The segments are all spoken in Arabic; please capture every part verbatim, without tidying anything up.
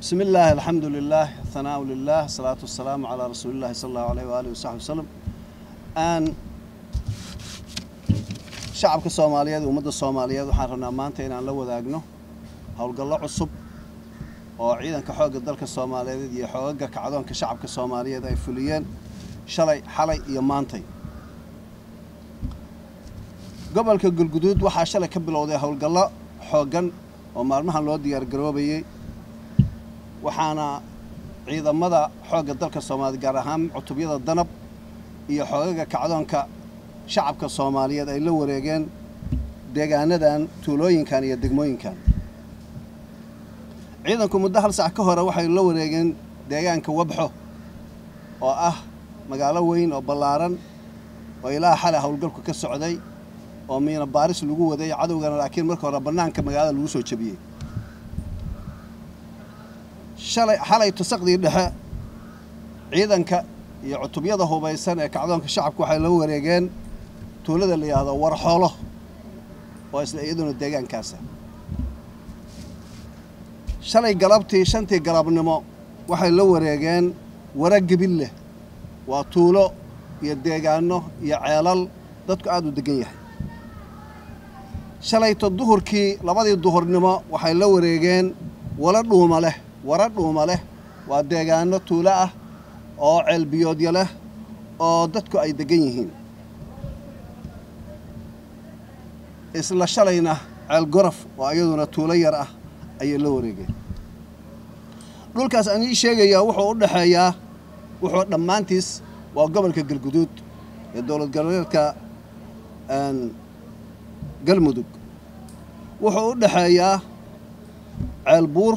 بسم الله، الحمد لله، الثناء لله، الصلاة والسلام على رسول الله صلى الله عليه وآله وصحبه وسلم. أن شعبك الصومالي ومدى الصومالي وحارنا مانتين عن لو ذاقنه هول قلعوا الصب وعيدا كحوق الدلك الصومالي دي حوق كعدون كشعبك الصومالي ذا فليين شلي حلي يمانتين قبل كالجدود وحاشلي كبل وذا هول قلع حوقا ومارمها لو ديار قروبي waxaana ciidamada xooga dalka Soomaaliya gaar ahaan cutubiyada danab iyo xooga kacdoonka shacabka Soomaaliyeed ay la wareegeen deegaanadan tuulooyinkan iyo degmooyinkan ciidanku muddo hal saac ka hor waxay la wareegeen deegaanka Wabxo oo ah magaalo weyn oo ballaaran oo ilaa xalay hawlgalku ka socday oo miina baaris lagu waday cadawgan laakiin markii hore banaanka magaalada lagu soo jabiyay شلي حلي تسقدي لها عيدا ك يعتبيضه هو بيسان كعدون كشعب كوحي لو ريجان تولد اللي هذا ورحاله ويسلقيدون الدجان كاسة شلي قلبتي شنتي قلب النمو وحي لو ريجان ورجب الله وطوله يدجانه يعلل ضدك عدو دقيح شلي الظهر كي لبادي الظهر نما وحي لو ريجان ولا لهم له وردهم له وديغانو توله او علبيود له او ددكو اي دغن يهين اسلا شلينا عل غرف وايدنا توله ير اه اي لو wareegay dulkaas aan ii sheegayaa wuxuu u dhaxeeyaa wuxuu dhamaantiis waa gobolka galguduud ee dawlad goboleedka aan galmudug wuxuu u dhaxeeyaa albuur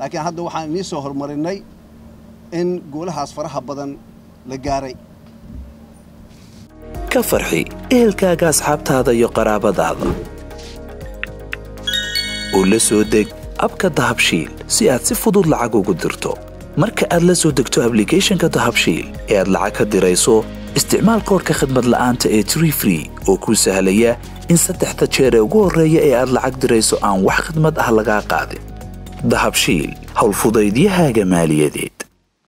لكن هذا واحد نيسو هرمريني إن قولها أصفرها بدن لجاري كفرحي إلكا أصحاب هذا يقرب هذا ولسودك أبكى ذهب شيل سيأتي فضول لعقو قدرته مركا لسودك تو أبليكيشن كذهب شيل إير لعقة دريسو استعمال كور كخدمة الآن تأي تري فري وكل سهلية إن ستحت تشيري وقور ريا إير لعقة دريسو آن وح خدمة أهل لقا قادم ذهب شيل هالفضيديها جمالية ديت.